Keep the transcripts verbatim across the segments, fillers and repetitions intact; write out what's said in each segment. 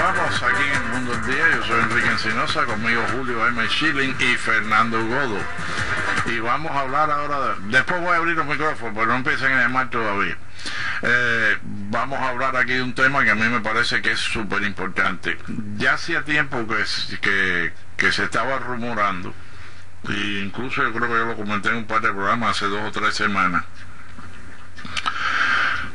Continuamos aquí en El Mundo del Día. Yo soy Enrique Encinosa, conmigo Julio M. Shiling y Fernando Godo. Y vamos a hablar ahora, de... después voy a abrir los micrófonos, pero no empiecen a llamar todavía. Eh, vamos a hablar aquí de un tema que a mí me parece que es súper importante. Ya hacía tiempo que, que, que se estaba rumorando, e incluso yo creo que yo lo comenté en un par de programas hace dos o tres semanas,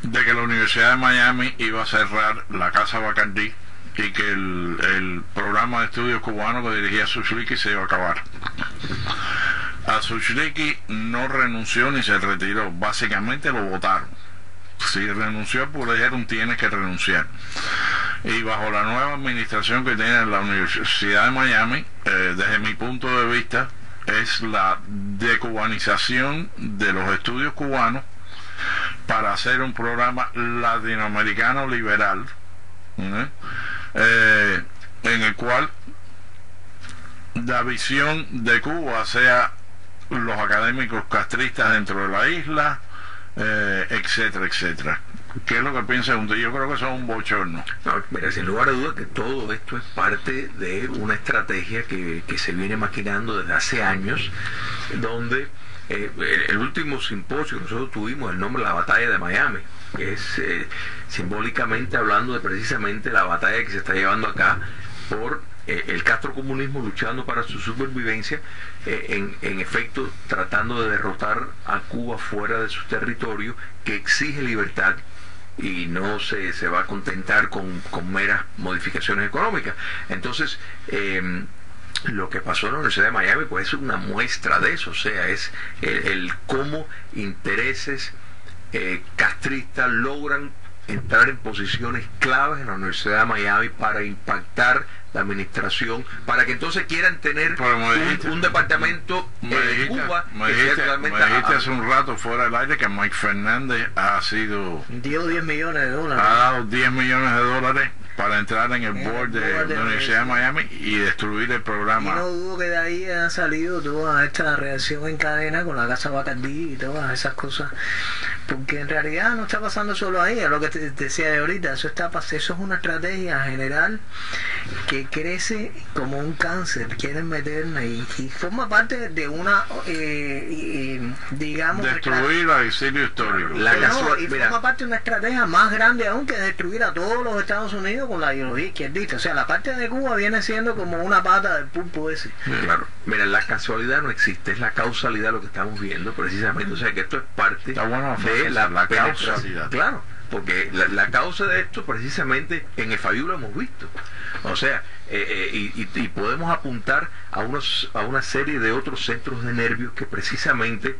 de que la Universidad de Miami iba a cerrar la Casa Bacardí y que el, el programa de estudios cubano que dirigía Suchliki se iba a acabar. A Suchliki no renunció ni se retiró, básicamente lo votaron. Si renunció, pues le dijeron tienes que renunciar. Y bajo la nueva administración que tiene la Universidad de Miami, eh, desde mi punto de vista, es la decubanización de los estudios cubanos para hacer un programa latinoamericano liberal, ¿no? eh, en el cual la visión de Cuba sea los académicos castristas dentro de la isla, eh, etcétera, etcétera. ¿Qué es lo que piensa usted? Yo creo que eso es un bochorno. No, mira, sin lugar a dudas que todo esto es parte de una estrategia que, que se viene maquinando desde hace años, donde Eh, el, el último simposio que nosotros tuvimos, el nombre de la batalla de Miami, que es eh, simbólicamente hablando de precisamente la batalla que se está llevando acá por eh, el castrocomunismo luchando para su supervivencia, eh, en, en efecto tratando de derrotar a Cuba fuera de su territorio, que exige libertad y no se, se va a contentar con, con meras modificaciones económicas. Entonces, eh, lo que pasó en la Universidad de Miami pues es una muestra de eso, o sea, es el, el cómo intereses eh, castristas logran entrar en posiciones claves en la Universidad de Miami para impactar la administración, para que entonces quieran tener dijiste, un, un departamento en Cuba. Me dijiste, que me dijiste a, hace un rato fuera del aire que Mike Fernández ha sido diez millones de dólares, ha dado diez millones de dólares para entrar en el, el board de, board de la Universidad de Miami y destruir el programa. Y no dudo que de ahí ha salido toda esta reacción en cadena con la Casa Bacardí y todas esas cosas, porque en realidad no está pasando solo ahí, es lo que te, te decía de ahorita, eso está, eso es una estrategia general que crece como un cáncer, quieren meterla y, y forma parte de una eh, y, digamos destruir la exilio histórico, la no, casual, y mira, forma parte de una estrategia más grande aún, que destruir a todos los Estados Unidos con la ideología izquierdista. O sea, la parte de Cuba viene siendo como una pata del pulpo ese. Claro, mira, la casualidad no existe, es la causalidad lo que estamos viendo precisamente, o sea que esto es parte bueno, de la, la causalidad. Claro, porque la, la causa de esto precisamente en el F I U lo hemos visto, o sea, eh, eh, y, y, y podemos apuntar a, unos, a una serie de otros centros de nervios que precisamente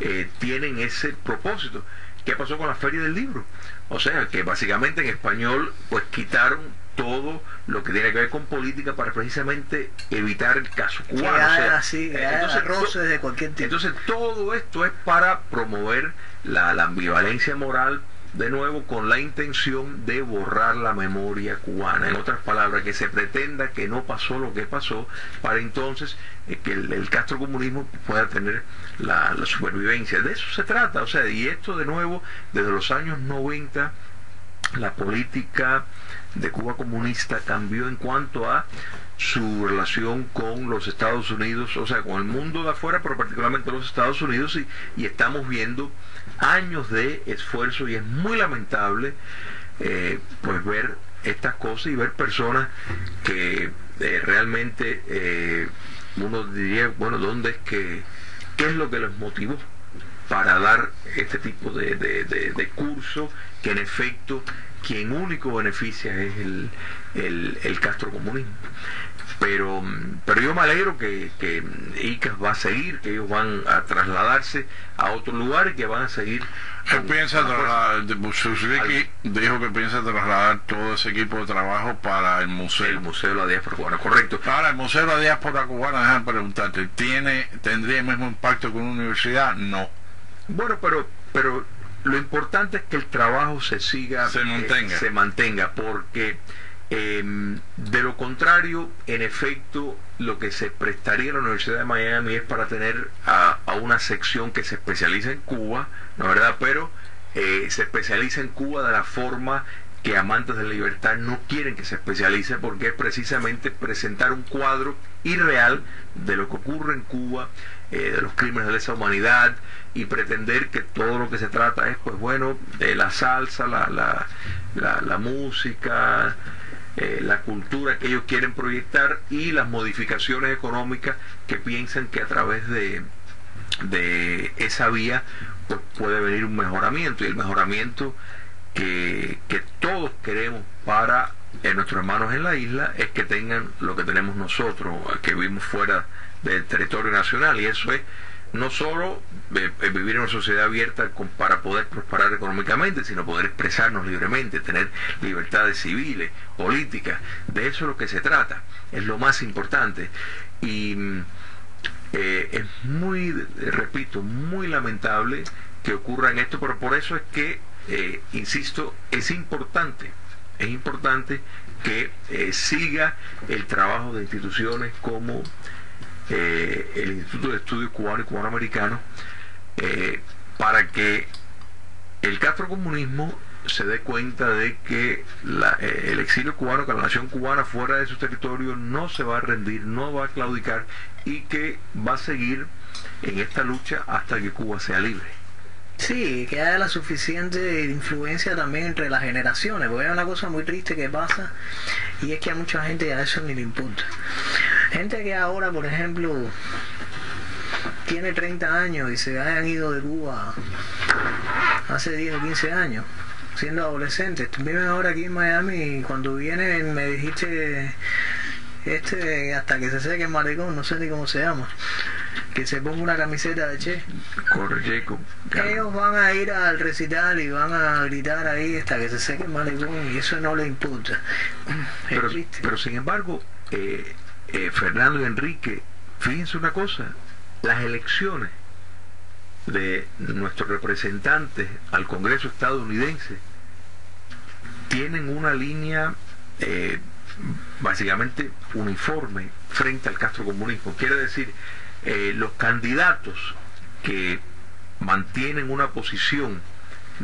eh, tienen ese propósito. ¿Qué pasó con la Feria del Libro? O sea, que básicamente en español pues quitaron todo lo que tiene que ver con política para precisamente evitar el caso cubano. Ya, o sea, sí, ya entonces, roces de cualquier tipo. Entonces todo esto es para promover la, la ambivalencia moral, de nuevo con la intención de borrar la memoria cubana. En otras palabras, que se pretenda que no pasó lo que pasó, para entonces eh, que el, el castrocomunismo pueda tener la, la supervivencia. De eso se trata, o sea, y esto de nuevo desde los años noventa la política de Cuba comunista cambió en cuanto a su relación con los Estados Unidos, o sea, con el mundo de afuera, pero particularmente los Estados Unidos, y, y estamos viendo años de esfuerzo, y es muy lamentable eh, pues ver estas cosas y ver personas que eh, realmente eh, uno diría, bueno, ¿dónde es que, qué es lo que los motivó para dar este tipo de, de, de, de curso, que en efecto quien único beneficia es el, el, el castrocomunismo? Pero, pero yo me alegro que, que I C A S va a seguir, que ellos van a trasladarse a otro lugar y que van a seguir. Él piensa trasladar, Suchliki dijo que piensa trasladar todo ese equipo de trabajo para el museo. El Museo de la Diáspora Cubana, correcto. Ahora, el Museo de la Diáspora Cubana, déjame preguntarte, ¿tiene, ¿tendría el mismo impacto que una universidad? No. Bueno, pero, pero lo importante es que el trabajo se siga, se mantenga, eh, se mantenga porque... Eh, de lo contrario, en efecto, lo que se prestaría a la Universidad de Miami es para tener a, a una sección que se especializa en Cuba, ¿no es verdad? Pero eh, se especializa en Cuba de la forma que amantes de la libertad no quieren que se especialice, porque es precisamente presentar un cuadro irreal de lo que ocurre en Cuba, eh, de los crímenes de lesa humanidad, y pretender que todo lo que se trata es, pues bueno, de la salsa, la, la, la, la música, eh, la cultura que ellos quieren proyectar, y las modificaciones económicas que piensan que a través de, de esa vía pues puede venir un mejoramiento, y el mejoramiento Que, que todos queremos para eh, nuestros hermanos en la isla es que tengan lo que tenemos nosotros, que vivimos fuera del territorio nacional, y eso es no solo eh, vivir en una sociedad abierta con, para poder prosperar económicamente, sino poder expresarnos libremente, tener libertades civiles, políticas. De eso es lo que se trata, es lo más importante. Y eh, es muy, repito, muy lamentable que ocurra en esto, pero por eso es que Eh, insisto, es importante es importante que eh, siga el trabajo de instituciones como eh, el Instituto de Estudios Cubano y Cubano Americano, eh, para que el castrocomunismo se dé cuenta de que la, eh, el exilio cubano, que la nación cubana fuera de su territorio no se va a rendir, no va a claudicar, y que va a seguir en esta lucha hasta que Cuba sea libre. Sí, que haya la suficiente influencia también entre las generaciones, porque hay una cosa muy triste que pasa, y es que a mucha gente a eso ni le importa. Gente que ahora, por ejemplo, tiene treinta años y se hayan ido de Cuba hace diez o quince años, siendo adolescentes. Viven ahora aquí en Miami, y cuando vienen me dijiste, este, hasta que se seque el maricón, no sé ni cómo se llama, que se ponga una camiseta de Che. Correcto. Ellos van a ir al recital y van a gritar ahí hasta que se seque el malecón, y eso no les importa. Pero, pero sin embargo, eh, eh, Fernando y Enrique, fíjense una cosa, las elecciones de nuestros representantes al Congreso estadounidense tienen una línea eh, básicamente uniforme frente al castrocomunismo. Quiere decir, Eh, los candidatos que mantienen una posición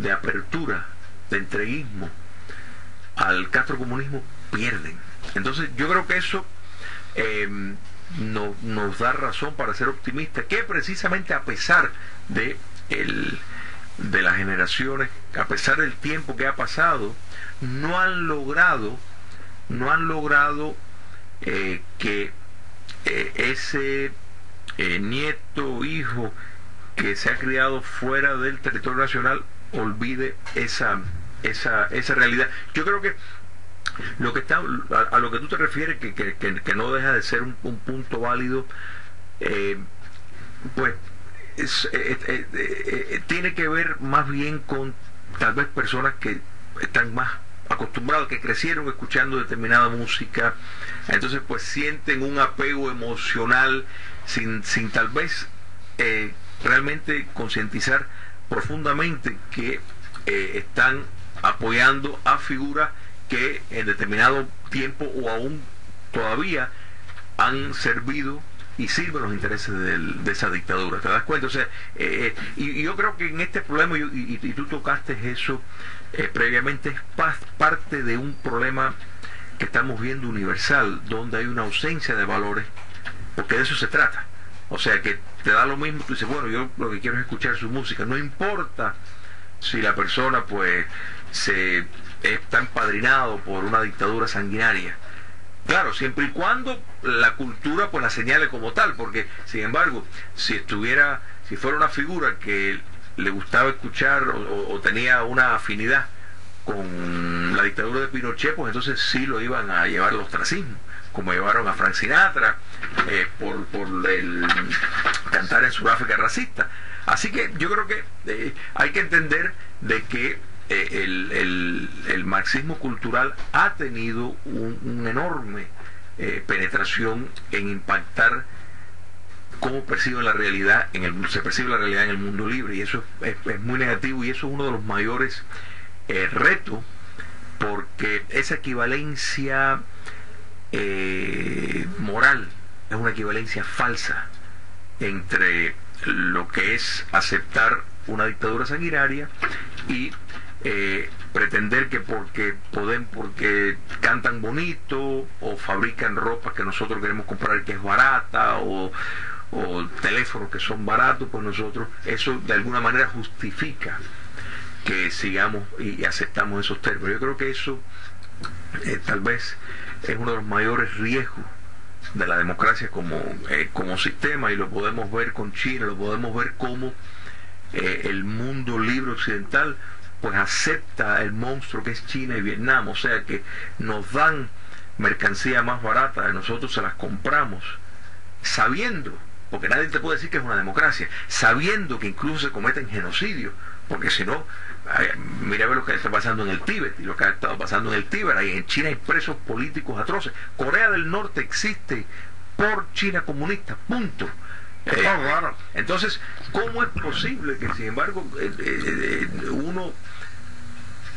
de apertura, de entreguismo al castrocomunismo, pierden. Entonces yo creo que eso eh, no, nos da razón para ser optimistas, que precisamente a pesar de, el, de las generaciones, a pesar del tiempo que ha pasado, no han logrado no han logrado eh, que eh, ese Eh, nieto, hijo que se ha criado fuera del territorio nacional olvide esa esa, esa realidad. Yo creo que lo que está a, a lo que tú te refieres, que, que, que, que no deja de ser un, un punto válido, eh, pues es, eh, eh, eh, tiene que ver más bien con tal vez personas que están más acostumbrados, que crecieron escuchando determinada música, entonces pues sienten un apego emocional sin, sin tal vez eh, realmente concientizar profundamente que eh, están apoyando a figuras que en determinado tiempo o aún todavía han servido y sirven los intereses de, de esa dictadura. ¿Te das cuenta? O sea, eh, y, y yo creo que en este problema, y, y, y tú tocaste eso eh, previamente, es pa parte de un problema que estamos viendo universal, donde hay una ausencia de valores, porque de eso se trata. O sea, que te da lo mismo, tú dices, bueno, yo lo que quiero es escuchar su música, no importa si la persona pues se está empadrinado por una dictadura sanguinaria. Claro, siempre y cuando la cultura pues la señale como tal, porque sin embargo, si estuviera, si fuera una figura que le gustaba escuchar o, o tenía una afinidad con la dictadura de Pinochet, pues entonces sí lo iban a llevar al ostracismo, como llevaron a Frank Sinatra eh, por, por el cantar en Sudáfrica racista. Así que yo creo que eh, hay que entender de que El, el, el marxismo cultural ha tenido un, un enorme eh, penetración en impactar cómo percibe la realidad en el, se percibe la realidad en el mundo libre, y eso es, es muy negativo, y eso es uno de los mayores eh, retos, porque esa equivalencia eh, moral es una equivalencia falsa entre lo que es aceptar una dictadura sanguinaria y eh, pretender que porque pueden, porque cantan bonito o fabrican ropa que nosotros queremos comprar que es barata, o, o teléfonos que son baratos, pues nosotros, eso de alguna manera justifica que sigamos y aceptamos esos términos. Yo creo que eso eh, tal vez es uno de los mayores riesgos de la democracia como, eh, como sistema, y lo podemos ver con China, lo podemos ver como eh, el mundo libre occidental pues acepta el monstruo que es China y Vietnam, o sea que nos dan mercancía más barata, nosotros se las compramos sabiendo, porque nadie te puede decir que es una democracia, sabiendo que incluso se cometen genocidios, porque si no, mira a ver lo que está pasando en el Tíbet y lo que ha estado pasando en el Tíbet, y en China hay presos políticos atroces. Corea del Norte existe por China comunista, punto. Eh, entonces, ¿cómo es posible que, sin embargo, eh, eh, uno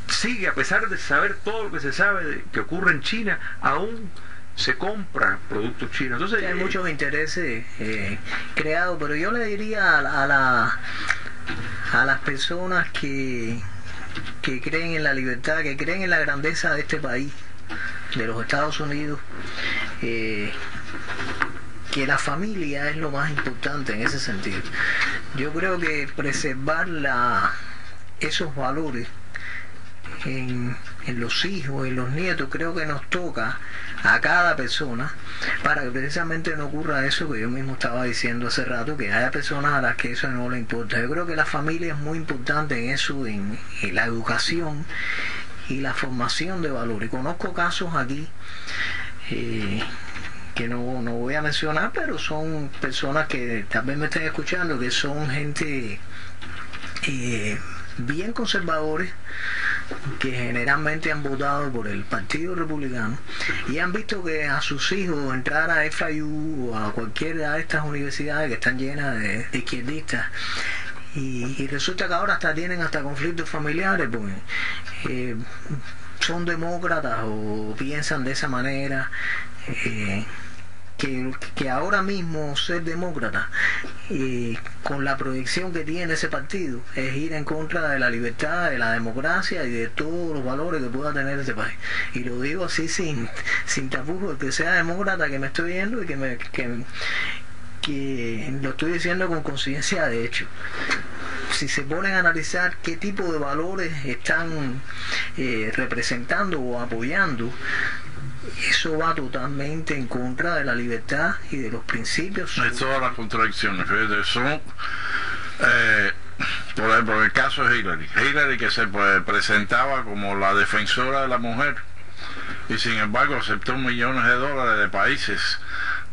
sigue, a pesar de saber todo lo que se sabe de, que ocurre en China, aún se compra productos chinos? Entonces, hay eh, muchos intereses eh, creados, pero yo le diría a la, a la a las personas que, que creen en la libertad, que creen en la grandeza de este país, de los Estados Unidos, eh, que la familia es lo más importante en ese sentido. Yo creo que preservar la, esos valores en, en los hijos, en los nietos, creo que nos toca a cada persona, para que precisamente no ocurra eso que yo mismo estaba diciendo hace rato, que haya personas a las que eso no le importa. Yo creo que la familia es muy importante en eso, en, en la educación y la formación de valores. Conozco casos aquí eh, que no, no voy a mencionar, pero son personas que tal vez me estén escuchando, que son gente eh, bien conservadores, que generalmente han votado por el Partido Republicano y han visto que a sus hijos entrar a F I U o a cualquiera de estas universidades que están llenas de, de izquierdistas, y, y resulta que ahora hasta tienen hasta conflictos familiares, pues eh, son demócratas o piensan de esa manera. Eh, Que, que ahora mismo ser demócrata eh, con la proyección que tiene ese partido es ir en contra de la libertad, de la democracia y de todos los valores que pueda tener este país, y lo digo así sin, sin tapujos, que sea demócrata que me estoy viendo y que, me, que, que lo estoy diciendo con conciencia de hecho. Si se ponen a analizar qué tipo de valores están eh, representando o apoyando, eso va totalmente en contra de la libertad y de los principios. De todas las contradicciones, fíjate, son, eh, por ejemplo, el caso de Hillary. Hillary, que se pues, presentaba como la defensora de la mujer, y sin embargo aceptó millones de dólares de países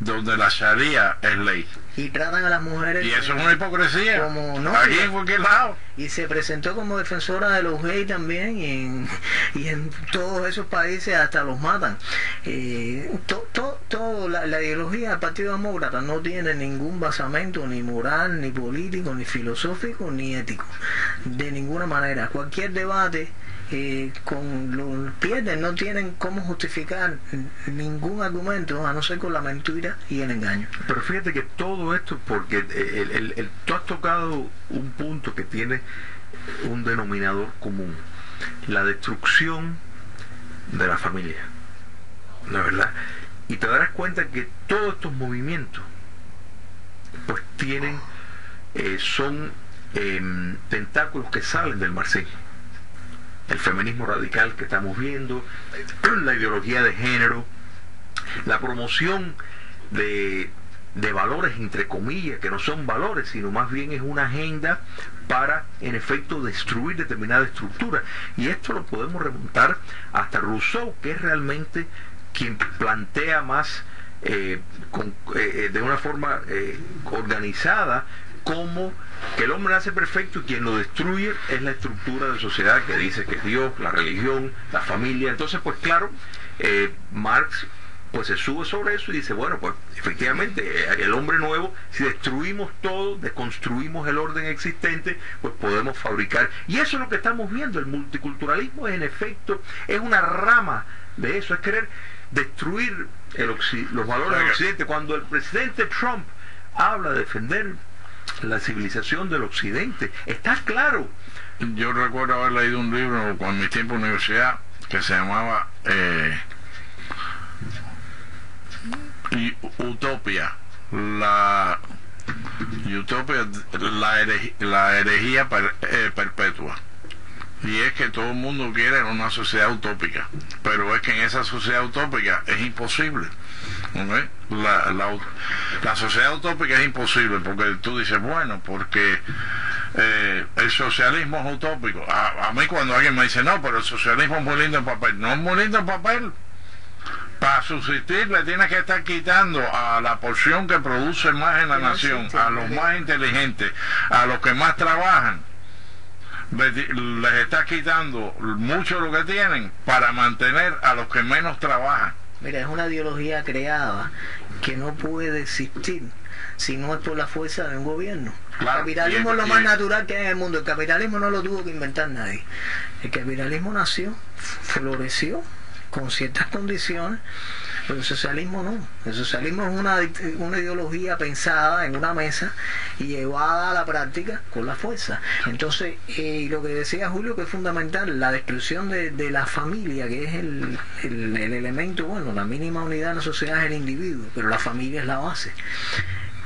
donde la sharia es ley. Y tratan a las mujeres... Y eso es una hipocresía. Como, no, aquí en cualquier lado. Y se presentó como defensora de los gays también, y en, y en todos esos países hasta los matan. Eh, to, to, to, la, la ideología del Partido Demócrata no tiene ningún basamento, ni moral, ni político, ni filosófico, ni ético. De ninguna manera. Cualquier debate... Eh, con los pierden, no tienen cómo justificar ningún argumento a no ser con la mentira y el engaño. Pero fíjate que todo esto, porque el, el, el, tú has tocado un punto que tiene un denominador común: la destrucción de la familia, la verdad. Y te darás cuenta que todos estos movimientos pues tienen eh, son eh, tentáculos que salen del marxismo. El feminismo radical que estamos viendo, la ideología de género, la promoción de, de valores, entre comillas, que no son valores, sino más bien es una agenda para, en efecto, destruir determinada estructura. Y esto lo podemos remontar hasta Rousseau, que es realmente quien plantea más, eh, con, eh, de una forma eh, organizada, como que el hombre nace perfecto y quien lo destruye es la estructura de sociedad que dice que es Dios, la religión, la familia. Entonces, pues claro, eh, Marx pues se sube sobre eso y dice, bueno, pues efectivamente el hombre nuevo, si destruimos todo, desconstruimos el orden existente, pues podemos fabricar. Y eso es lo que estamos viendo. El multiculturalismo es, en efecto, es una rama de eso, es querer destruir el los valores del occidente. Cuando el presidente Trump habla de defender la civilización del occidente, está claro yo recuerdo haber leído un libro con mi tiempo en universidad que se llamaba eh, Utopia, la Utopia, la, herej, la herejía per, eh, perpetua. Y es que todo el mundo quiere una sociedad utópica, pero es que en esa sociedad utópica es imposible. ¿Okay? La, la, la sociedad utópica es imposible, porque tú dices, bueno, porque eh, el socialismo es utópico. A, a mí cuando alguien me dice, no, pero el socialismo es muy lindo en papel. No es muy lindo en papel. Para subsistir le tienes que estar quitando a la porción que produce más en la nación, a los más inteligentes, a los que más trabajan. Les estás quitando mucho lo que tienen para mantener a los que menos trabajan. Mira, es una ideología creada que no puede existir si no es por la fuerza de un gobierno. Claro, el capitalismo es lo más natural que hay en el mundo. El capitalismo no lo tuvo que inventar nadie. El capitalismo nació, floreció con ciertas condiciones, pero el socialismo no. El socialismo es una, una ideología pensada en una mesa y llevada a la práctica con la fuerza. Entonces, eh, lo que decía Julio, que es fundamental, la destrucción de, de la familia, que es el, el, el elemento, bueno, la mínima unidad en la sociedad es el individuo, pero la familia es la base.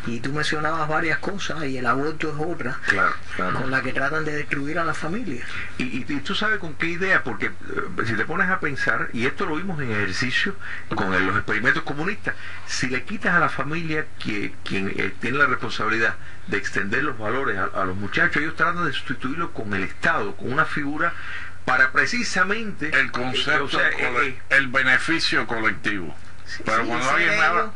Y tú mencionabas varias cosas, y el aborto es otra, claro, claro. Con la que tratan de destruir a las familias. Y, y, y tú sabes con qué idea, porque uh, si te pones a pensar, y esto lo vimos en ejercicio con el, los experimentos comunistas, si le quitas a la familia que, quien eh, tiene la responsabilidad de extender los valores a, a los muchachos, ellos tratan de sustituirlo con el Estado, con una figura para precisamente... El concepto, eh, o sea, eh, el beneficio colectivo. Pero sí, cuando alguien me habla,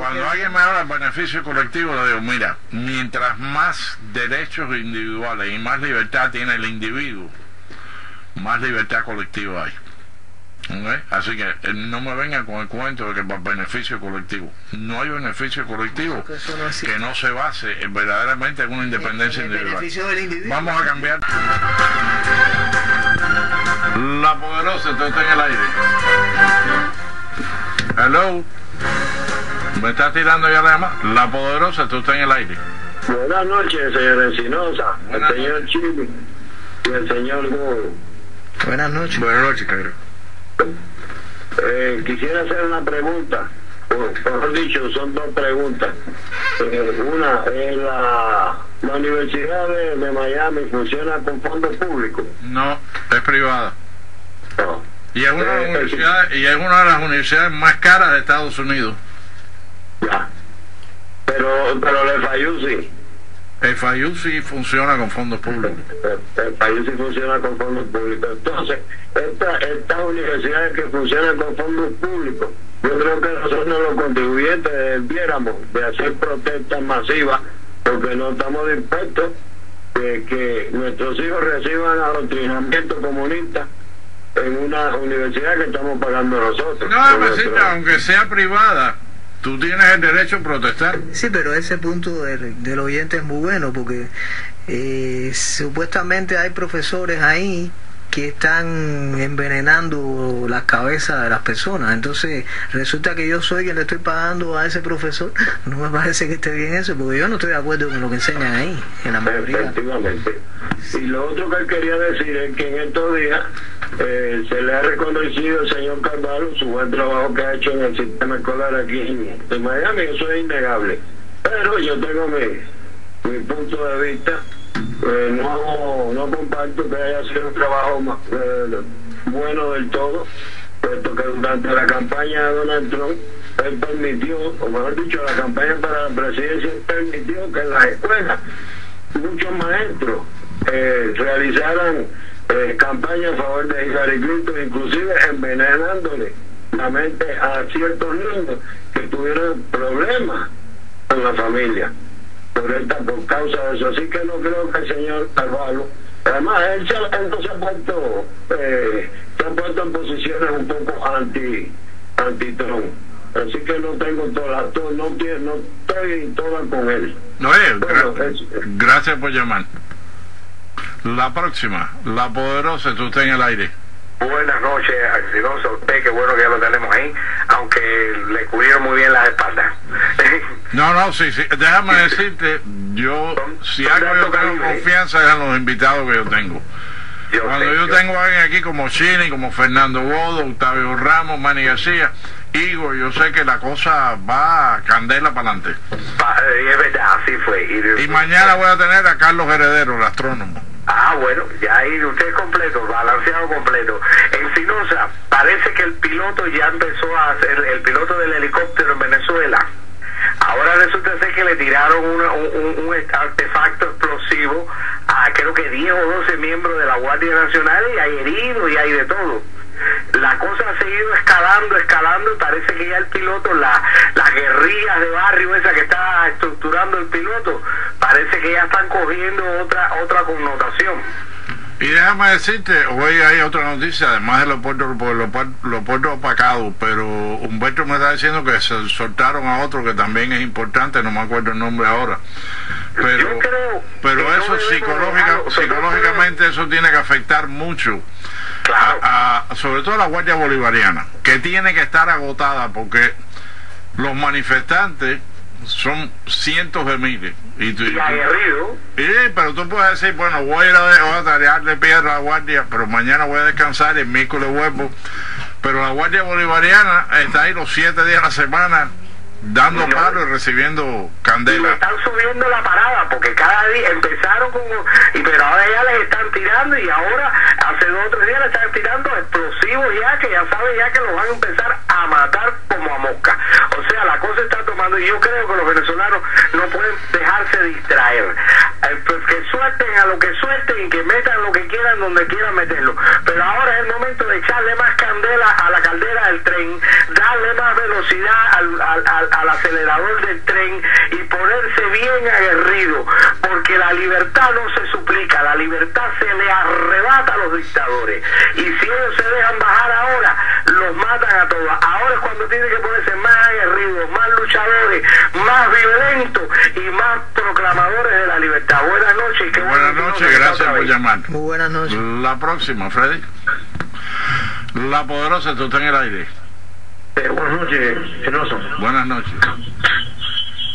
cuando alguien me habla del beneficio colectivo, le digo, mira, mientras más derechos individuales y más libertad tiene el individuo, más libertad colectiva hay. ¿Okay? Así que no me vengan con el cuento de que para beneficio colectivo. No hay beneficio colectivo que no se base verdaderamente en una independencia el, el individual. individual. Vamos a cambiar. La poderosa, entonces está en el aire. Hello, me está tirando ya la llamada. La poderosa, tú estás en el aire. Buenas noches, señor Encinosa, Buenas el señor Chile y el señor Godo. Buenas noches. Buenas noches, cabrón. Eh, quisiera hacer una pregunta, por dicho, son dos preguntas. Eh, una es la, la Universidad de, de Miami, ¿funciona con fondos públicos? No, es privada. No. Y es una de las universidades, y es una de las universidades más caras de Estados Unidos. Ya. Pero, pero el F I U sí. El F I U sí funciona con fondos públicos. El, el F I U sí funciona con fondos públicos. Entonces, estas esta universidades que funcionan con fondos públicos, yo creo que nosotros los contribuyentes debiéramos de hacer protestas masivas porque no estamos dispuestos de que nuestros hijos reciban adoctrinamiento comunista en una universidad que estamos pagando nosotros. No, mesita, aunque sea privada, tú tienes el derecho a protestar. Sí, pero ese punto del, del oyente es muy bueno, porque eh, supuestamente hay profesores ahí que están envenenando las cabezas de las personas. Entonces resulta que yo soy quien le estoy pagando a ese profesor. No me parece que esté bien eso, porque yo no estoy de acuerdo con lo que enseñan ahí en la mayoría. Efectivamente. Y lo otro que quería decir es que en estos días eh, se le ha reconocido al señor Carvalho su buen trabajo que ha hecho en el sistema escolar aquí en Miami. Eso es innegable, pero yo tengo mi, mi punto de vista. Eh, no, no comparto que haya sido un trabajo más, eh, bueno del todo, puesto que durante la campaña de Donald Trump él permitió, o mejor dicho, la campaña para la presidencia permitió que en las escuelas muchos maestros eh, realizaran eh, campañas a favor de Hillary Clinton, inclusive envenenándole la mente a ciertos niños que tuvieron problemas con la familia por esta, por causa de eso. Así que no creo que el señor Carvalho, además él se, él no se ha puesto eh, se ha puesto en posiciones un poco anti anti-Trump, así que no tengo toda, toda no, no estoy toda con él. No es, bueno, gra es, gracias por llamar. La próxima, la poderosa, tú estás en el aire. Buenas noches, Encinosa, usted, qué bueno que ya lo tenemos ahí, aunque le cubrieron muy bien las espaldas. No, no, sí, sí, déjame decirte, Yo, si algo yo tengo confianza es en los invitados que yo tengo. Cuando yo tengo a alguien aquí como Shiling, como Fernando Godo, Octavio Ramos, Manny García, Igor, yo sé que la cosa va a candela para adelante. Es verdad, así fue. Y mañana voy a tener a Carlos Heredero, el astrónomo. Ah, bueno, ya ahí usted completo, balanceado completo. Encinosa, parece que el piloto ya empezó a hacer, el piloto del helicóptero en Venezuela. Ahora resulta ser que le tiraron una, un, un artefacto explosivo a creo que diez o doce miembros de la Guardia Nacional y hay heridos y hay de todo. La cosa ha seguido escalando, escalando, y parece que ya el piloto, la, las guerrillas de barrio esa que está estructurando el piloto, parece que ya están cogiendo otra, otra connotación. Y déjame decirte, hoy hay otra noticia, además del aeropuerto opacado, pero Humberto me está diciendo que se soltaron a otro que también es importante, no me acuerdo el nombre ahora. Pero, pero eso psicológica, psicológicamente eso tiene que afectar mucho, a, a, sobre todo a la Guardia Bolivariana, que tiene que estar agotada porque los manifestantes son cientos de miles y, tú, y aguerrido y, pero tú puedes decir, bueno, voy a ir a, a tarearle piedra a la guardia, pero mañana voy a descansar y el miércoles vuelvo. Pero la Guardia Bolivariana está ahí los siete días de la semana dando no, palo y recibiendo candela. Y están subiendo la parada porque cada día empezaron con, y pero ahora ya les están tirando, y ahora hace dos o tres días les están tirando explosivos ya que ya saben ya que los van a empezar a matar como a mosca. O sea, la cosa está tomando, y yo creo que los venezolanos no pueden dejarse distraer. Eh, pues que suelten a lo que suelten y que metan lo que quieran donde quieran meterlo. Pero ahora es el momento de echarle más candela a la caldera del tren, darle más velocidad al, al, al al acelerador del tren y ponerse bien aguerrido, porque la libertad no se suplica, la libertad se le arrebata a los dictadores, y si ellos se dejan bajar ahora, los matan a todos. Ahora es cuando tienen que ponerse más aguerridos, más luchadores, más violentos y más proclamadores de la libertad. Buenas noches. Qué buenas noches, gracias por llamar. Muy buenas noches. La próxima, Freddy. La poderosa, tú estás en el aire. Eh, buenas noches, Genoso. Buenas noches.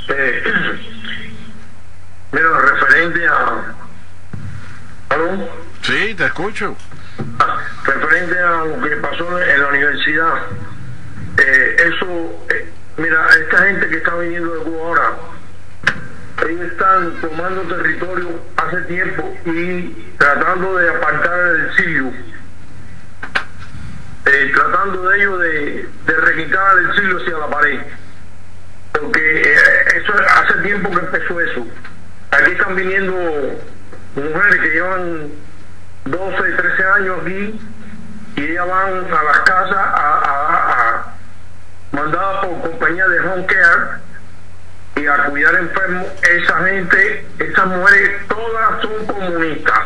Eh, mira, referente a... ¿Aló? Sí, te escucho. Ah, referente a lo que pasó en la universidad. Eh, eso, eh, mira, esta gente que está viniendo de Cuba ahora, ellos están tomando territorio hace tiempo y tratando de apartar el exilio. Eh, tratando de ellos de, de requitar el exilio hacia la pared, porque eh, eso hace tiempo que empezó eso. Aquí están viniendo mujeres que llevan doce, trece años aquí y ellas van a las casas a, a, a, mandadas por compañía de home care y a cuidar enfermos. Esa gente, esas mujeres todas son comunistas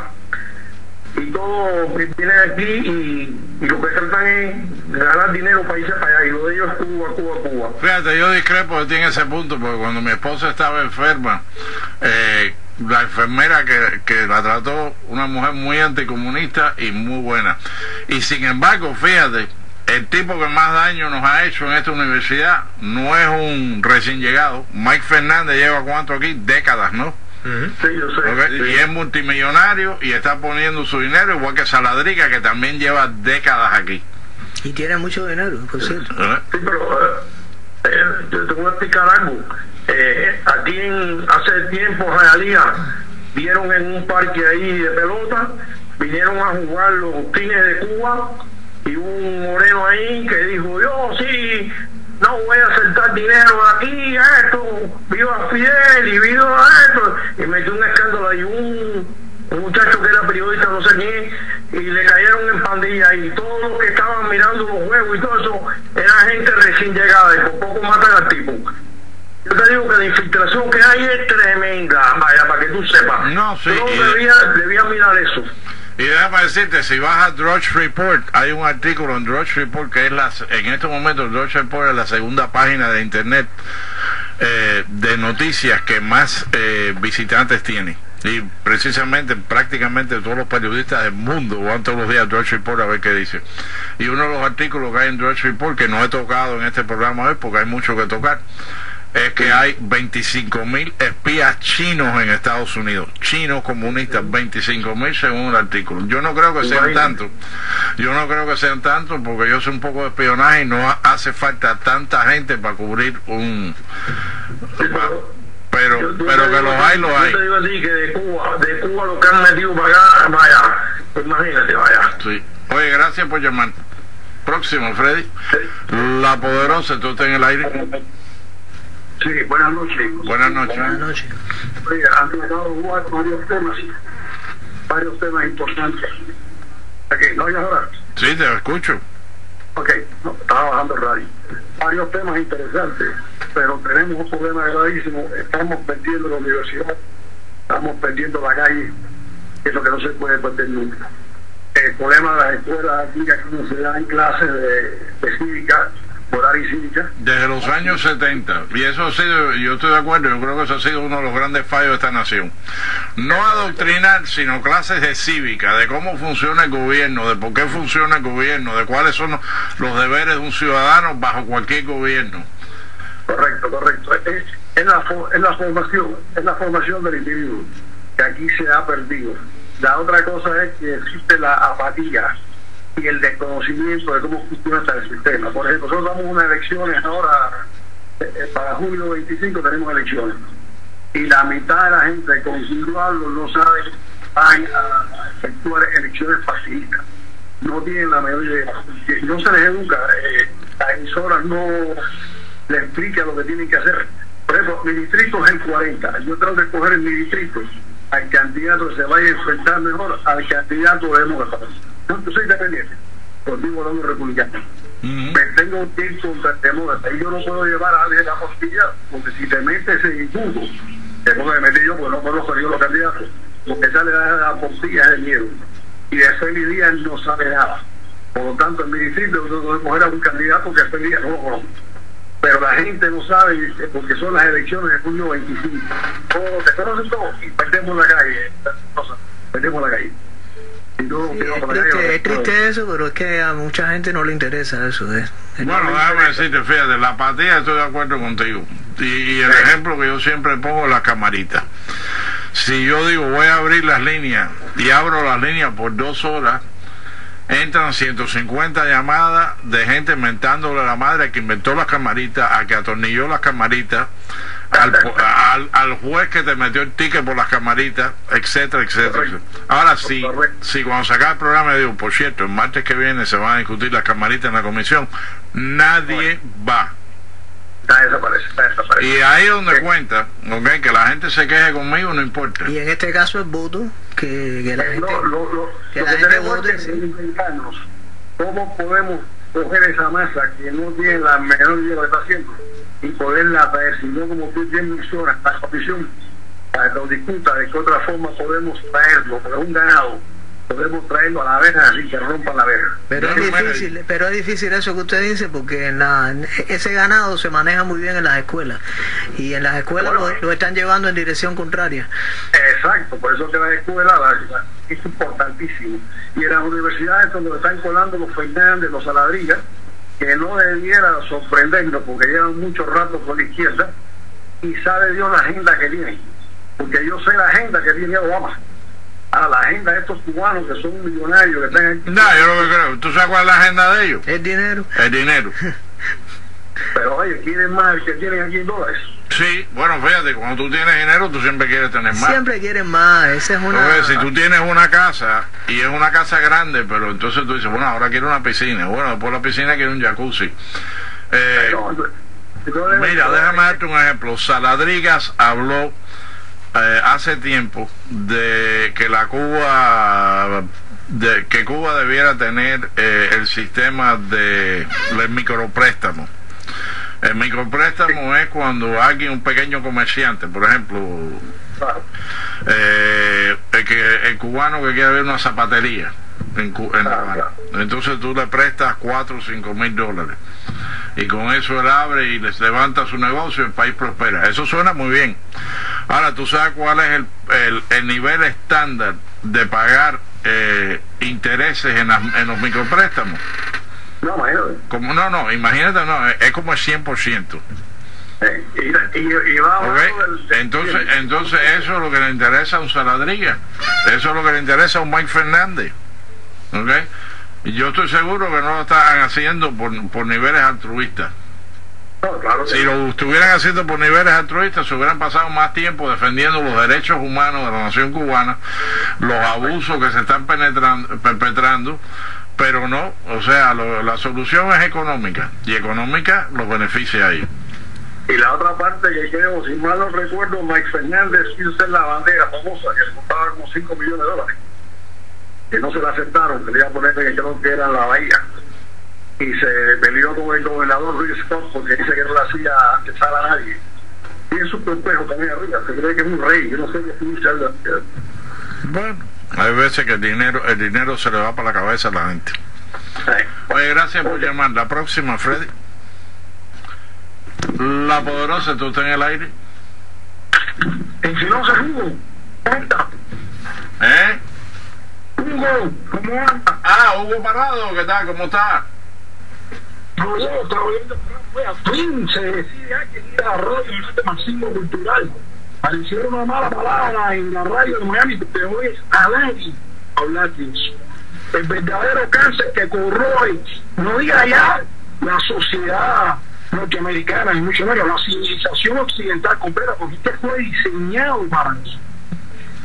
y todos vienen aquí y, y lo que tratan es ganar dinero para irse para allá, y lo de ellos es Cuba, Cuba, Cuba. Fíjate, yo discrepo de ti en ese punto, porque cuando mi esposa estaba enferma, eh, la enfermera que, que la trató, una mujer muy anticomunista y muy buena, y sin embargo, fíjate, el tipo que más daño nos ha hecho en esta universidad no es un recién llegado. Mike Fernández lleva cuánto aquí, décadas, ¿no? Uh-huh. Sí, yo sé, okay. Sí. Y es multimillonario y está poniendo su dinero, igual que Saladrigas, que también lleva décadas aquí y tiene mucho dinero, por cierto. Uh-huh. Sí, pero eh, yo te voy a explicar algo. eh, aquí en, hace tiempo Jayalía vieron en un parque ahí de pelota, vinieron a jugar los Tigres de Cuba y hubo un moreno ahí que dijo, yo sí no voy a aceptar dinero aquí, esto, viva Fidel y viva esto, y metió un escándalo. Y un, un muchacho que era periodista, no sé quién, y le cayeron en pandilla, y todos los que estaban mirando los juegos y todo eso, era gente recién llegada, y por poco matan al tipo. Yo te digo que la infiltración que hay es tremenda, vaya, para que tú sepas. No, sí, yo debía, debía mirar eso. Y déjame decirte, si vas a Drudge Report, hay un artículo en Drudge Report que es la, en estos momentos Drudge Report es la segunda página de internet eh, de noticias que más eh, visitantes tiene, y precisamente prácticamente todos los periodistas del mundo van todos los días a Drudge Report a ver qué dice. Y uno de los artículos que hay en Drudge Report, que no he tocado en este programa hoy porque hay mucho que tocar, es que hay veinticinco mil espías chinos en Estados Unidos, chinos comunistas, veinticinco mil según el artículo. Yo no creo que sean tantos, yo no creo que sean tantos porque yo sé un poco de espionaje y no hace falta tanta gente para cubrir un... Para, pero yo, pero que los hay, los hay. Yo te digo a ti que de Cuba, de Cuba lo que han metido para acá, para allá. Imagínate, vaya. Sí. Oye, gracias por llamar. Próximo, Freddy. Sí. La Poderosa, tú estás en el aire. Sí, buenas noches. Buenas noches. Buenas noches. Oye, han tratado varios temas, varios temas importantes. Aquí, ¿no oyes ahora? Sí, te escucho. Ok, no, estaba bajando el radio. Varios temas interesantes, pero tenemos un problema gravísimo. Estamos perdiendo la universidad, estamos perdiendo la calle, que es lo que no se puede perder nunca. El problema de las escuelas aquí, que no se dan clases de, de cívica, moral y cívica. Desde los años setenta, y eso ha sido, yo estoy de acuerdo, yo creo que eso ha sido uno de los grandes fallos de esta nación. No adoctrinar, sino clases de cívica, de cómo funciona el gobierno, de por qué funciona el gobierno, de cuáles son los deberes de un ciudadano bajo cualquier gobierno. Correcto, correcto. Es, es, la, es la formación, es la formación del individuo, que aquí se ha perdido. La otra cosa es que existe la apatía y el desconocimiento de cómo funciona el sistema. Por ejemplo, nosotros damos unas elecciones ahora, eh, para julio veinticinco tenemos elecciones, y la mitad de la gente constituable no sabe a efectuar elecciones facilitas, no tienen la mayoría, no se les educa, eh, las emisoras no les explica lo que tienen que hacer. Por ejemplo, mi distrito es el cuarenta, yo trato de escoger en mi distrito al candidato que se vaya a enfrentar mejor al candidato demócrata. Yo soy independiente, contigo hablando republicano. Uh-huh. Me tengo que ir contra el demócrata y yo no puedo llevar a alguien a la postilla, porque si te metes en injusto, te pongo que meter yo, porque no conozco yo los candidatos, porque sale a la postilla de miedo. Y de ese día él no sabe nada. Por lo tanto, en mi distrito yo tengo que coger a un candidato que ese día no lo conozco. Pero la gente no sabe, porque son las elecciones de junio veinticinco. Todos se conocen todos y perdemos la calle. O sea, perdemos la calle. Y no, sí, es, triste, la calle es triste eso, pero es que a mucha gente no le interesa eso. ¿Eh? Bueno, déjame decirte, fíjate, la apatía, estoy de acuerdo contigo. Y, y el sí. ejemplo que yo siempre pongo es la camarita. Si yo digo voy a abrir las líneas y abro las líneas por dos horas, entran ciento cincuenta llamadas de gente mentándole a la madre que inventó las camaritas, a que atornilló las camaritas, al, al, al juez que te metió el ticket por las camaritas, etcétera, etcétera, etcétera. Ahora sí, si, si cuando se acabe el programa digo, por cierto, el martes que viene se van a discutir las camaritas en la comisión, nadie va. Está desaparecido, está desaparecido. Y ahí es donde sí. cuenta, okay, que la gente se queje conmigo, no importa. Y en este caso el voto, que, que la eh, gente, lo, lo, lo, que lo la que gente vote. Es inventarnos cómo podemos coger esa masa que no tiene la menor idea de lo que está haciendo y poderla traer, sino como tú tienes horas la comisión para que nos discuta de qué otra forma podemos traerlo, pero es un ganado. Podemos traerlo a la verja así que rompa la verja. Pero es difícil, pero es difícil eso que usted dice, porque en la, en ese ganado se maneja muy bien en las escuelas y en las escuelas bueno, lo, lo están llevando en dirección contraria. Exacto, por eso que las escuelas es importantísimo. Y en las universidades donde lo están colando los Fernández, los Saladrigas, que no debiera sorprendernos porque llevan mucho rato con la izquierda y sabe Dios la agenda que tiene, porque yo sé la agenda que tiene Obama. A la agenda de estos cubanos que son millonarios que están aquí. No, yo lo que creo, ¿tú sabes cuál es la agenda de ellos? El dinero. El dinero. Pero oye, quieren más el que tienen aquí en dólares. Sí, bueno, fíjate, cuando tú tienes dinero tú siempre quieres tener más. Siempre quieres más, esa es una... Entonces, si tú tienes una casa, y es una casa grande, pero entonces tú dices, bueno, ahora quiero una piscina, bueno, después de la piscina quiero un jacuzzi. Eh, no, no, no, no, mira, déjame darte un ejemplo. Saladrigas habló Eh, hace tiempo de que la Cuba de, que Cuba debiera tener eh, el sistema de, de micropréstamo. El micropréstamo es cuando alguien, un pequeño comerciante, por ejemplo, eh, el, que, el cubano que quiere abrir una zapatería en, en La Habana, entonces tú le prestas cuatro o cinco mil dólares y con eso él abre y les levanta su negocio, el país prospera. Eso suena muy bien. Ahora, ¿tú sabes cuál es el, el, el nivel estándar de pagar eh, intereses en, la, en los micropréstamos? No, imagínate. Como, no, no, imagínate, no, es como el cien por ciento. Y, y, y okay. entonces, entonces eso es lo que le interesa a un Saladrigas, eso es lo que le interesa a un Mike Fernández, okay. Y yo estoy seguro que no lo están haciendo por, por niveles altruistas. No, claro si lo estuvieran haciendo por niveles altruistas, se hubieran pasado más tiempo defendiendo los derechos humanos de la nación cubana, los abusos que se están penetrando, perpetrando. Pero no, o sea, lo, la solución es económica, y económica los beneficia a ellos. Y la otra parte que creo, si mal no recuerdo, Mike Fernández hizo la bandera famosa que le costaba como cinco millones de dólares, que no se la aceptaron, que le iba a poner que yo no quiera la bahía, y se peleó con el gobernador Ruiz Scott porque dice que no la hacía antes a nadie. Y es un complejo también arriba, se cree que es un rey, yo no sé qué es la... Bueno, hay veces que el dinero, el dinero se le va para la cabeza a la gente. Oye, gracias por llamar. La próxima, Freddy. La Poderosa, ¿tú estás en el aire? Encinosa, Hugo, ¿cómo anda? ¿Eh? Hugo, ¿cómo anda? Ah, Hugo Parado, ¿qué tal? ¿Cómo está? No, yo estaba viendo, fue a fin, se decía que era radio de este marxismo cultural. Aparecieron una mala palabra en la radio de Miami, te oyes a nadie hablar de eso. El verdadero cáncer que corroe, no diga ya, la sociedad norteamericana y mucho menos la civilización occidental completa, porque esto fue diseñado para eso,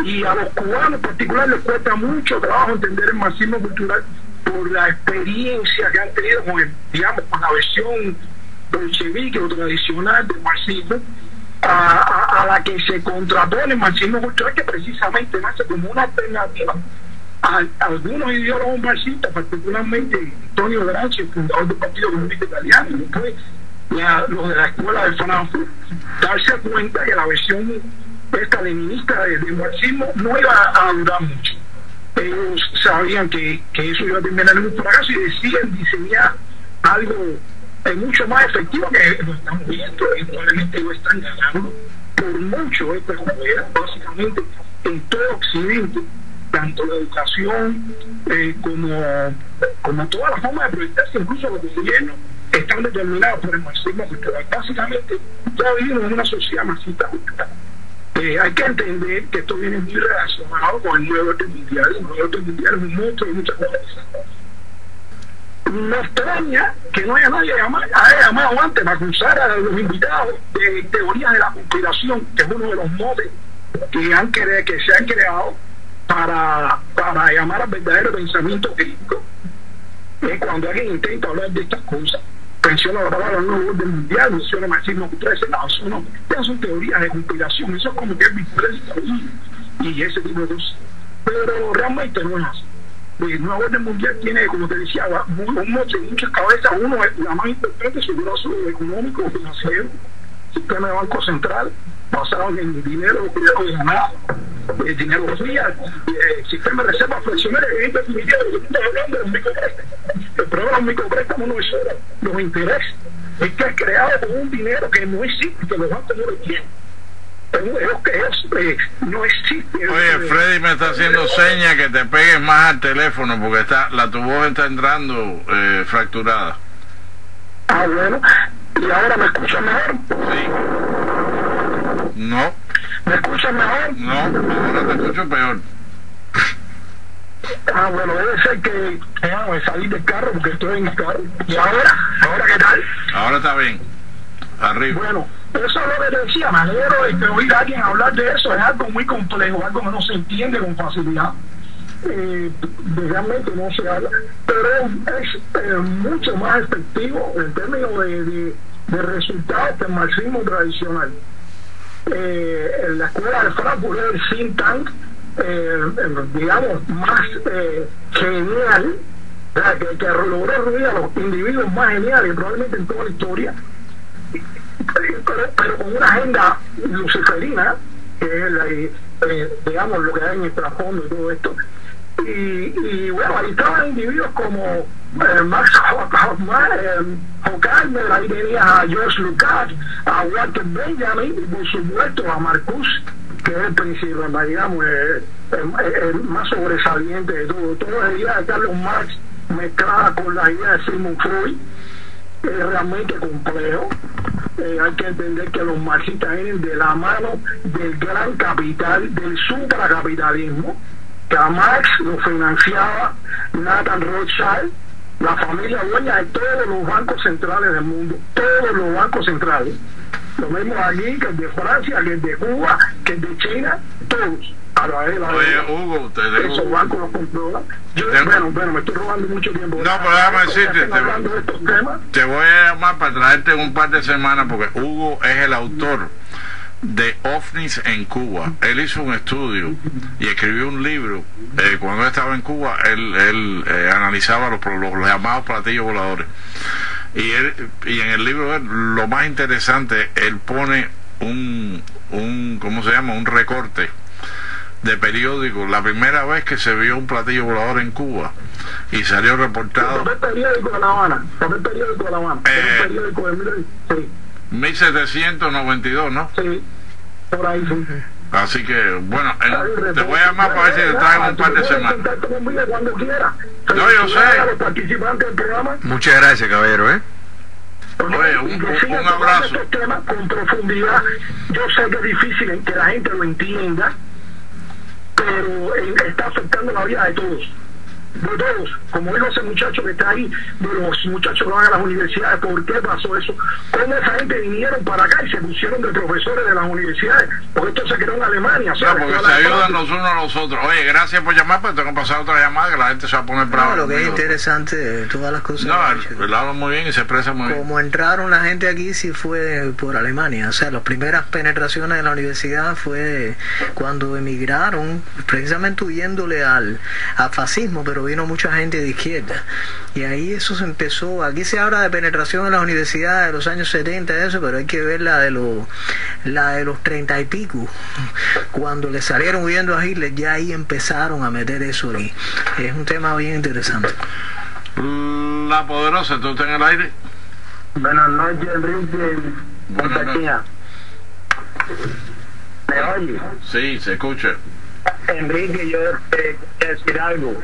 y a los cubanos en particular les cuesta mucho trabajo entender el marxismo cultural por la experiencia que han tenido con el, digamos, con la versión bolchevique o tradicional del marxismo, a, a, a la que se contrapone el marxismo cultural, que precisamente nace como una alternativa a, a algunos ideólogos marxistas, particularmente Antonio Gramsci, el fundador del Partido Comunista Italiano, y después La, los de la escuela de Frankfurt, darse cuenta que la versión esta leninista del de marxismo no iba a durar mucho. Ellos sabían que, que eso iba a terminar en un fracaso, y deciden diseñar algo eh, mucho más efectivo, que lo estamos viendo y probablemente lo están ganando por mucho esta jugada, básicamente en todo Occidente, tanto la educación eh, como, como toda la forma de proyectarse, incluso los gobiernos están determinados por el marxismo cultural. Básicamente, ya vivimos en una sociedad marxista cultural. Eh, hay que entender que esto viene muy relacionado con el nuevo orden mundial. El nuevo orden mundial es un monstruo de muchas cosas. Me extraña que no haya nadie haya llamado antes para acusar a los invitados de teorías de la conspiración, que es uno de los motes que, han cre que se han creado para, para llamar al verdadero pensamiento crítico. Eh, cuando alguien intenta hablar de estas cosas, menciona la palabra nuevo orden mundial, menciona marxismo cultural, ese no, eso no, esas son teorías de conspiración, eso es como que es diferente y ese tipo de cosas, pero realmente no es así. El nuevo orden mundial tiene, como te decía, un montón de muchas cabezas. Uno es la más importante, su grosso económico, financiero, sistema de banco central basado en el dinero de ganado, el dinero frío, el sistema de reservas fraccionarias, que en definitiva lo que estamos hablando es un micropréstamo. El problema de los micropréstamos no es solo los intereses, es que es creado con un dinero que no existe, que los bancos no lo tienen. Eh, no existe. Oye, Freddy me está haciendo seña que te pegues más al teléfono, porque está la tu voz está entrando eh, fracturada. Ah, bueno, y ahora me escuchas mejor. Sí. No. ¿Me escuchas mejor? No, ahora te escucho peor. Ah, bueno, debe ser que me salí del carro porque estoy en el carro. ¿Y ahora? ¿Ahora qué tal? Ahora está bien. Arriba. Bueno, eso es lo que te decía, me alegro de que oír a alguien hablar de eso. Es algo muy complejo, algo que no se entiende con facilidad. Eh, realmente no se habla. Pero es eh, mucho más efectivo en términos de, de, de resultados que el marxismo tradicional. Eh, en la escuela de Frankfurt, el think tank eh, digamos más eh, genial, ¿verdad? que, que logró reunir a los individuos más geniales probablemente en toda la historia, pero, pero con una agenda luciferina, que es la, eh, digamos lo que hay en el trasfondo y todo esto, y, y bueno, ahí estaban individuos como eh, Max Horkheimer, eh, ahí tenía a George Lucas, a Walter Benjamin y por supuesto a Marcuse, que es el principal, digamos, eh, el, el más sobresaliente de todo. Todas las ideas de Carlos Marx mezcladas con la idea de Sigmund Freud, eh, realmente complejo. eh, hay que entender que los marxistas vienen de la mano del gran capital, del supracapitalismo, que a Marx lo financiaba Nathan Rothschild, la familia dueña de todos los bancos centrales del mundo, todos los bancos centrales. Lo vemos aquí, que es de Francia, que es de Cuba, que es de China, todos. A la vez, a la vez. Oye, Hugo, te dejo. Esos bancos los controlan. Yo, te... Bueno, bueno, me estoy robando mucho tiempo. No, pero déjame decirte, te, te voy a llamar para traerte un par de semanas, porque Hugo es el autor de OVNIS en Cuba. Él hizo un estudio y escribió un libro. Eh, cuando él estaba en Cuba, él, él eh, analizaba los, los, los llamados platillos voladores. Y, él, y en el libro, él, lo más interesante, él pone un, un, ¿cómo se llama? Un recorte de periódico, la primera vez que se vio un platillo volador en Cuba, y salió reportado. ¿Por qué periódico de La Habana? ¿Por qué periódico de La Habana? Eh, ¿Por periódico de sí. mil setecientos noventa y dos, no? Sí, por ahí sí. Así que, bueno, en, te voy a llamar para ver si te traigo un par de semanas. No, yo sé. Muchas gracias, caballero, ¿eh? Oye, un, un, un abrazo. Estos temas con profundidad, yo sé que es difícil que la gente lo entienda, pero eh, está afectando la vida de todos, de todos, como dijo ese muchacho que está ahí, de los muchachos que van a las universidades. ¿Por qué pasó eso? ¿Cómo esa gente vinieron para acá y se pusieron de profesores de las universidades? Porque esto se creó en Alemania, ¿sabes? No, porque se ayudan los unos a los otros. Oye, gracias por llamar, pero tengo que pasar otra llamada, que la gente se va a poner brava. No, lo que es interesante, todas las cosas. No, lo hablan muy bien y se expresa muy bien. Como entraron la gente aquí, sí fue por Alemania. O sea, las primeras penetraciones de la universidad fue cuando emigraron, precisamente huyéndole al, al fascismo, pero vino mucha gente de izquierda, y ahí eso se empezó. Aquí se habla de penetración en las universidades de los años setenta, eso, pero hay que ver la de los la de los treinta y pico, cuando le salieron huyendo a Hitler, ya ahí empezaron a meter eso ahí. Es un tema bien interesante. La Poderosa, ¿tú estás en el aire? Buenas noches, Enrique. Buenas noches. ¿Me oye? Sí, se escucha. Enrique, yo te voy a decir algo.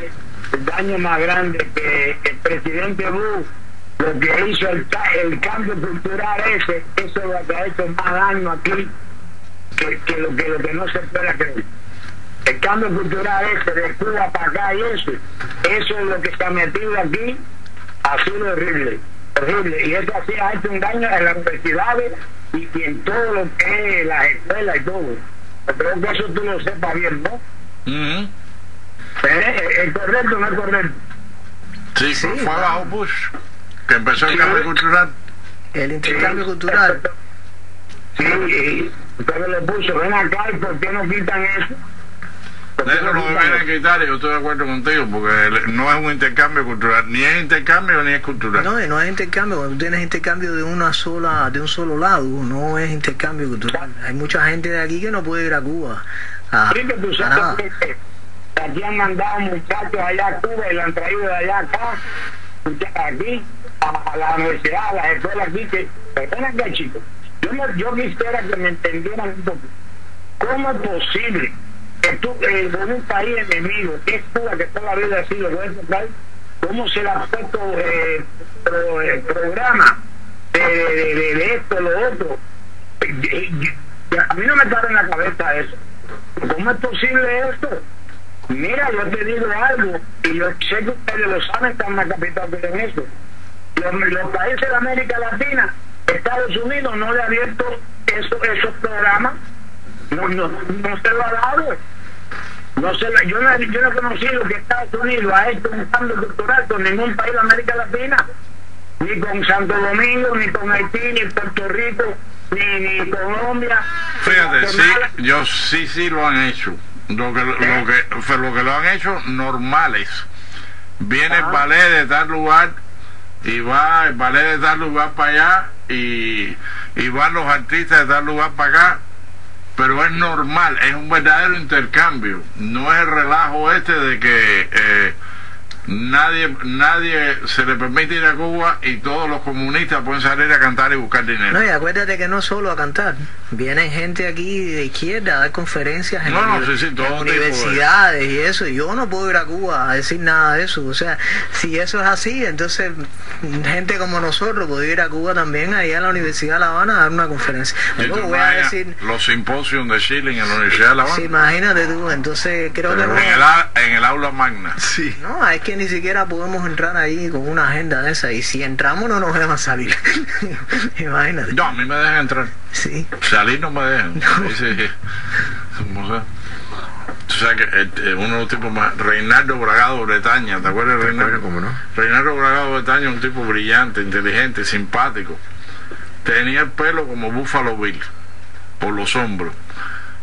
El daño más grande que el presidente Bush, lo que hizo el, el cambio cultural ese, eso es lo que ha hecho más daño aquí que, que, lo, que lo que no se puede creer. El cambio cultural ese de Cuba para acá y eso, eso es lo que se ha metido aquí, ha sido horrible, horrible. Y eso así ha hecho un daño en las universidades y, y en todo lo que es las escuelas y todo. Pero que eso tú lo sepas bien, ¿no? Uh-huh. ¿Es correcto o no es correcto? Sí, sí, fue abajo Bush, que empezó el cambio cultural. El intercambio cultural. Sí, pero le puso, ven acá, ¿y por qué no quitan eso? Eso lo deben quitar, y yo estoy de acuerdo contigo, porque no es un intercambio cultural, ni es intercambio ni es cultural. No, no es intercambio. Cuando tienes intercambio de una sola, de un solo lado, no es intercambio cultural. Hay mucha gente de aquí que no puede ir a Cuba. Ah, sí, que tú sabes que aquí han mandado muchachos allá a Cuba y lo han traído de allá acá, aquí, a la universidad, a las escuelas aquí, que perdón acá, chicos. Yo, no, yo quisiera que me entendieran un poco. ¿Cómo es posible que tú, eh, con un país enemigo, que es Cuba, que toda la vida ha sido local, cómo se le ha puesto eh, pro, el programa de, de, de, de esto, lo otro? A mí no me cabe en la cabeza eso. ¿Cómo es posible esto? Mira, yo te digo algo, y yo sé que ustedes lo saben, están en la capital de eso. Los, los países de América Latina, Estados Unidos no le ha abierto eso, esos programas, no, no, no se lo ha dado. No se lo, yo, no, yo no he conocido que Estados Unidos ha hecho un cambio cultural con ningún país de América Latina, ni con Santo Domingo, ni con Haití, ni Puerto Rico, ni, ni Colombia. Fíjate, sí, yo sí, sí lo han hecho. Lo que, lo, que, lo que lo han hecho normales. Viene el ballet de tal lugar y va el ballet de tal lugar para allá y, y van los artistas de tal lugar para acá, pero es normal, es un verdadero intercambio, no es el relajo este de que eh, Nadie, nadie se le permite ir a Cuba y todos los comunistas pueden salir a cantar y buscar dinero. No, y acuérdate que no solo a cantar, vienen gente aquí de izquierda a dar conferencias en, no, no, sí, sí, en universidades y eso, y yo no puedo ir a Cuba a decir nada de eso. O sea, si eso es así, entonces gente como nosotros puede ir a Cuba también, ahí a la Universidad de La Habana a dar una conferencia. Luego voy a decir los simposios de Shiling en la Universidad de La Habana. Sí, imagínate tú, entonces creo Pero que... En, a... el, en el aula magna. Sí. No, es que ni siquiera podemos entrar ahí con una agenda de esa, y si entramos no nos dejan salir. Imagínate. No, a mí me dejan entrar. Sí. Salir no me dejan. No. Ese, o sea, tú sabes que eh, uno de los tipos más, Reynaldo Bragado Bretaña, ¿te acuerdas de Reynaldo? ¿Cómo no? Reynaldo Bragado Bretaña, un tipo brillante, inteligente, simpático. Tenía el pelo como Buffalo Bill por los hombros,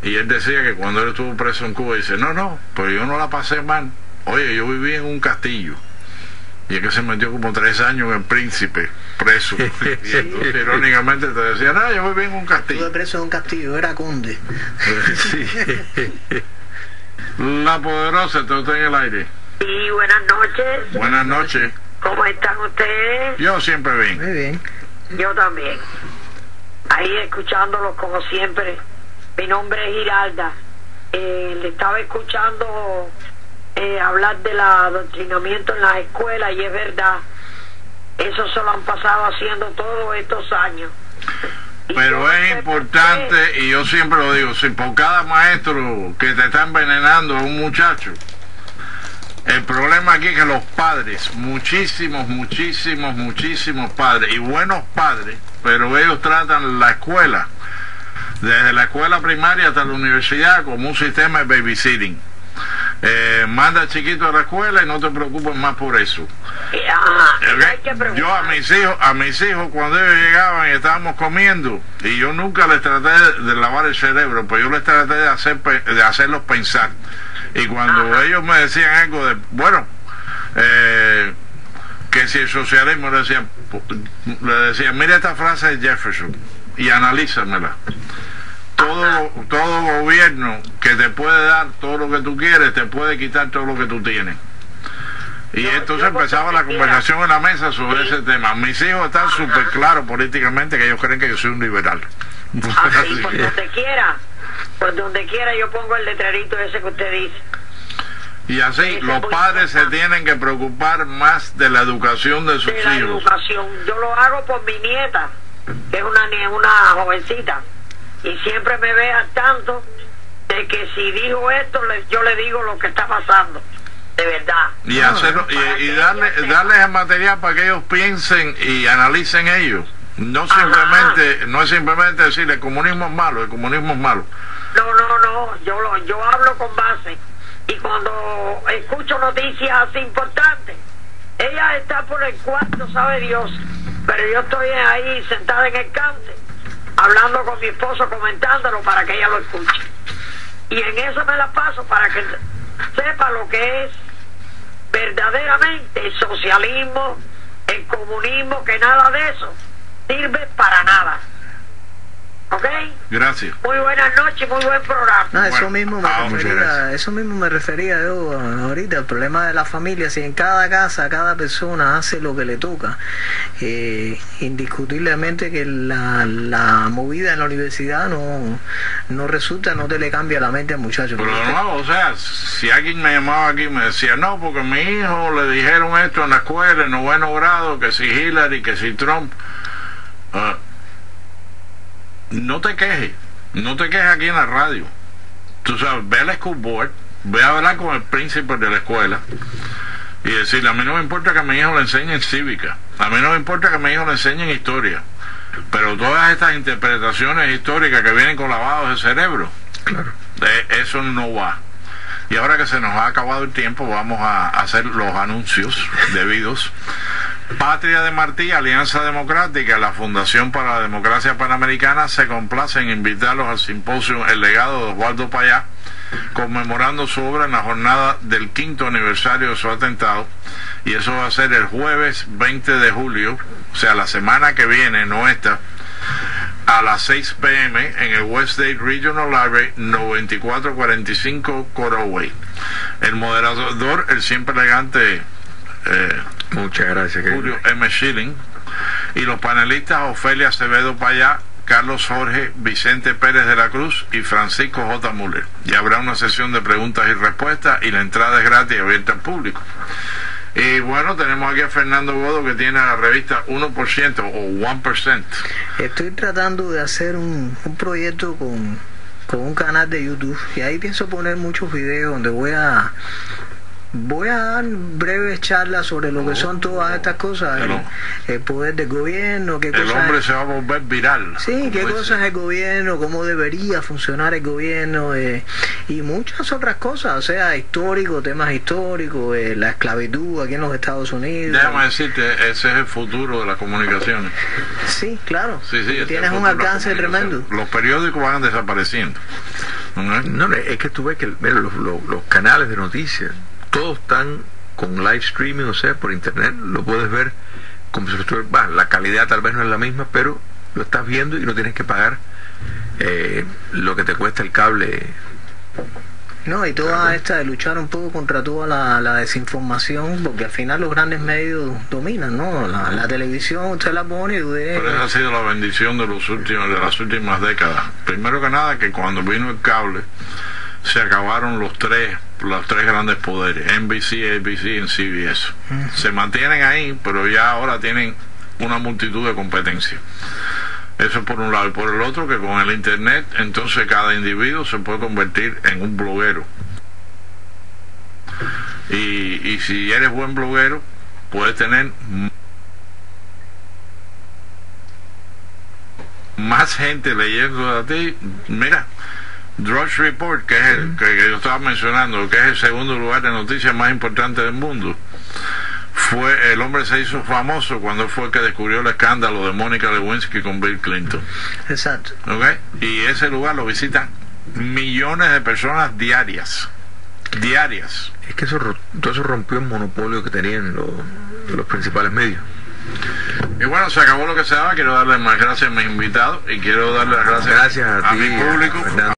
y él decía que cuando él estuvo preso en Cuba, dice, no, no, pero yo no la pasé mal. Oye, yo viví en un castillo, y es que se metió como tres años en el Príncipe, preso. Y entonces, irónicamente, te decían, no, yo viví en un castillo. Estuve preso en un castillo, era conde. Sí. La Poderosa, ¿está usted en el aire? Sí, buenas noches. Buenas noches. ¿Cómo están ustedes? Yo siempre bien. Muy bien. Yo también. Ahí escuchándolos como siempre. Mi nombre es Giralda. Eh, le estaba escuchando... Eh, hablar del adoctrinamiento en las escuelas, y es verdad, eso se lo han pasado haciendo todos estos años. Y pero es importante, y yo siempre lo digo, si por cada maestro que te está envenenando a un muchacho, el problema aquí es que los padres, muchísimos, muchísimos, muchísimos padres, y buenos padres, pero ellos tratan la escuela, desde la escuela primaria hasta la universidad, como un sistema de babysitting. Eh, manda chiquito a la escuela y no te preocupes más por eso. Ajá, okay. Yo a mis hijos, a mis hijos cuando ellos llegaban y estábamos comiendo, y yo nunca les traté de lavar el cerebro, pues yo les traté de hacer de hacerlos pensar. Y cuando Ajá. ellos me decían algo de, bueno, eh, que si el socialismo, le decían, le decían, mira esta frase de Jefferson y analízamela. Todo, todo gobierno que te puede dar todo lo que tú quieres, te puede quitar todo lo que tú tienes. Y yo, entonces yo empezaba la conversación en la mesa sobre sí. ese tema. Mis hijos están súper claros políticamente que ellos creen que yo soy un liberal. Así, por donde quiera, por donde quiera yo pongo el letrerito ese que usted dice. Y así, los padres se tienen que preocupar más de la educación de sus de la hijos. Educación. Yo lo hago por mi nieta, que es una, una jovencita. Y siempre me ve al tanto de que si digo esto, le, yo le digo lo que está pasando, de verdad. Y, no, hacerlo, y, y darle, darles el material para que ellos piensen y analicen ellos. No simplemente Ajá. no es simplemente decir el comunismo es malo, el comunismo es malo. No, no, no, yo, lo, yo hablo con base. Y cuando escucho noticias así importantes, ella está por el cuarto, sabe Dios, pero yo estoy ahí sentada en el cante, hablando con mi esposo, comentándolo para que ella lo escuche, y en eso me la paso para que sepa lo que es verdaderamente el socialismo, el comunismo, que nada de eso sirve para nada. ¿Ok? Gracias. Muy buenas noches, muy buen programa. No, eso, bueno, mismo me ah, refería, eso mismo me refería yo ahorita, el problema de la familia. Si en cada casa, cada persona hace lo que le toca, eh, indiscutiblemente que la, la movida en la universidad no, no resulta, no te le cambia la mente al muchacho. Pero de nuevo, o sea, si alguien me llamaba aquí y me decía, no, porque a mi hijo le dijeron esto en la escuela, en noveno grado, que si Hillary, que si Trump... Uh, No te quejes, no te quejes aquí en la radio. Tú sabes, ve al school board, ve a hablar con el príncipe de la escuela y decirle, a mí no me importa que a mi hijo le enseñen cívica, a mí no me importa que a mi hijo le enseñen historia, pero todas estas interpretaciones históricas que vienen con lavados de cerebro, claro, de eso no va. Y ahora que se nos ha acabado el tiempo, vamos a hacer los anuncios debidos. Patria de Martí, Alianza Democrática, la Fundación para la Democracia Panamericana se complace en invitarlos al simposio El Legado de Oswaldo Payá, conmemorando su obra en la jornada del quinto aniversario de su atentado, y eso va a ser el jueves veinte de julio, o sea, la semana que viene, no esta, a las seis p m en el Westgate Regional Library, noventa y cuatro cuarenta y cinco Coroway. El moderador, el siempre elegante eh, muchas gracias, Julio M. Shiling, y los panelistas Ofelia Acevedo Payá, Carlos Jorge, Vicente Pérez de la Cruz y Francisco J. Müller. Y habrá una sesión de preguntas y respuestas, y la entrada es gratis y abierta al público. Y bueno, tenemos aquí a Fernando Godo, que tiene la revista uno por ciento o uno por ciento. Estoy tratando de hacer un, un proyecto con, con un canal de YouTube, y ahí pienso poner muchos videos donde voy a voy a dar breves charlas sobre lo oh, que son todas oh, estas cosas, el, el poder del gobierno, qué el cosas, hombre se va a volver viral, sí, qué dice. Cosas el gobierno, cómo debería funcionar el gobierno, eh, y muchas otras cosas, o sea, históricos, temas históricos, eh, la esclavitud aquí en los Estados Unidos. Déjame decirte, ese es el futuro de las comunicaciones. Sí, claro, sí, sí, tienes un alcance tremendo. Los periódicos van desapareciendo. No, no es que tú ves que mira, los, los, los canales de noticias todos están con live streaming, o sea, por internet, lo puedes ver como si estuviera, bah, la calidad tal vez no es la misma, pero lo estás viendo y no tienes que pagar eh, lo que te cuesta el cable. No, y toda esta de luchar un poco contra toda la, la desinformación, porque al final los grandes medios dominan, ¿no? La, la televisión usted la pone y usted... Pero esa ha sido la bendición de, los últimos, de las últimas décadas. Primero que nada, que cuando vino el cable, se acabaron los tres los tres grandes poderes, N B C, A B C y C B S. Se mantienen ahí, pero ya ahora tienen una multitud de competencia. Eso por un lado, y por el otro, que con el internet entonces cada individuo se puede convertir en un bloguero, y, y si eres buen bloguero puedes tener más gente leyendo a ti. Mira, Drudge Report, que es el que, que yo estaba mencionando, que es el segundo lugar de noticias más importante del mundo, fue, el hombre se hizo famoso cuando fue el que descubrió el escándalo de Mónica Lewinsky con Bill Clinton. Exacto. ¿Okay? Y ese lugar lo visitan millones de personas diarias. Diarias. Es que eso, todo eso rompió el monopolio que tenían los, los principales medios. Y bueno, se acabó lo que se daba. Quiero darle más gracias a mis invitados y quiero darle las gracias, gracias a, ti, a mi público. A